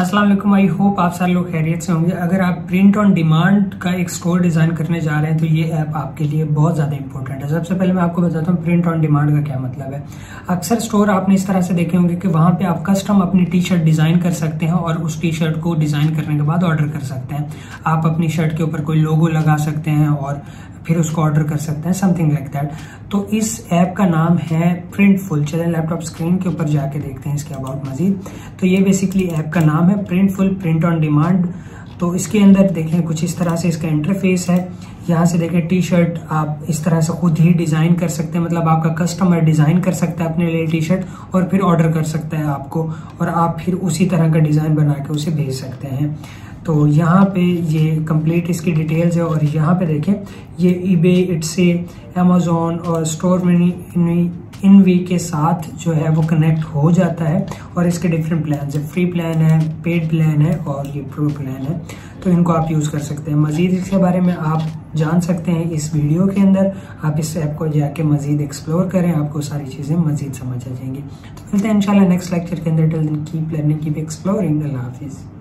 अस्सलाम वालेकुम, I hope आप सारे लोग खैरियत से होंगे। अगर आप प्रिंट ऑन डिमांड का एक स्टोर डिज़ाइन करने जा रहे हैं तो ये ऐप आपके लिए बहुत ज़्यादा इंपॉर्टेंट है। सबसे पहले मैं आपको बताता हूँ प्रिंट ऑन डिमांड का क्या मतलब है। अक्सर स्टोर आपने इस तरह से देखे होंगे कि वहाँ पे आप कस्टम अपनी टी शर्ट डिज़ाइन कर सकते हैं और उस टी शर्ट को डिज़ाइन करने के बाद ऑर्डर कर सकते हैं। आप अपनी शर्ट के ऊपर कोई लोगो लगा सकते हैं और फिर उसको ऑर्डर कर सकते हैं, समथिंग लाइक दैट। तो इस ऐप का नाम है प्रिंटफुल। चलिए लैपटॉप स्क्रीन के ऊपर जाके देखते हैं इसके अबाउट मजीद। तो ये बेसिकली ऐप का नाम है प्रिंटफुल, प्रिंट ऑन डिमांड। तो इसके अंदर देखें कुछ इस तरह से इसका इंटरफेस है। यहाँ से देखें टी शर्ट आप इस तरह से खुद ही डिज़ाइन कर सकते हैं, मतलब आपका कस्टमर डिज़ाइन कर सकता है अपने लिए टी शर्ट और फिर ऑर्डर कर सकता है आपको, और आप फिर उसी तरह का डिज़ाइन बना के उसे भेज सकते हैं। तो यहाँ पे ये कंप्लीट इसकी डिटेल्स है। और यहाँ पे देखें ये eBay, Etsy, Amazon और Storemini इनवी के साथ जो है वो कनेक्ट हो जाता है। और इसके डिफरेंट प्लान है, फ्री प्लान है, पेड प्लान है और ये प्रो प्लान है। तो इनको आप यूज़ कर सकते हैं। मज़ीद इसके बारे में आप जान सकते हैं इस वीडियो के अंदर। आप इस ऐप को जाके मज़ीद एक्सप्लोर करें, आपको सारी चीज़ें मज़ीद समझ आ जाएंगी। तो मिलते हैं इंशाल्लाह नेक्स्ट लेक्चर के अंदर। Till then keep learning, keep exploring. अल्लाह हाफिज़।